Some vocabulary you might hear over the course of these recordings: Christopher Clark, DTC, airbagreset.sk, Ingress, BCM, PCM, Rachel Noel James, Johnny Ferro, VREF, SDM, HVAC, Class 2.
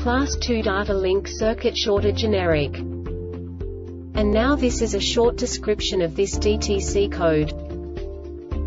Class 2 data link circuit shorter generic. And now this is a short description of this DTC code.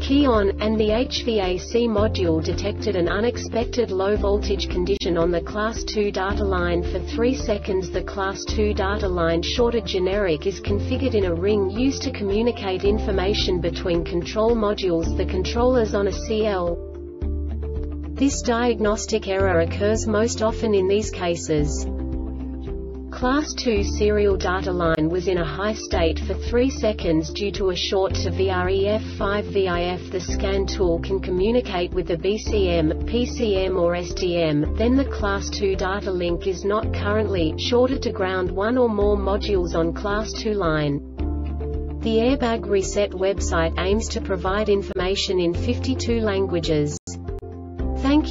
Key on, and the HVAC module detected an unexpected low voltage condition on the Class 2 data line for 3 seconds. The Class 2 data line shorted generic is configured in a ring used to communicate information between control modules. The controllers on a CL. This diagnostic error occurs most often in these cases. Class 2 serial data line was in a high state for 3 seconds due to a short to VREF. The scan tool can communicate with the BCM, PCM or SDM, then the Class 2 data link is not currently shorted to ground. 1 or more modules on Class 2 line. The Airbag Reset website aims to provide information in 52 languages. Thank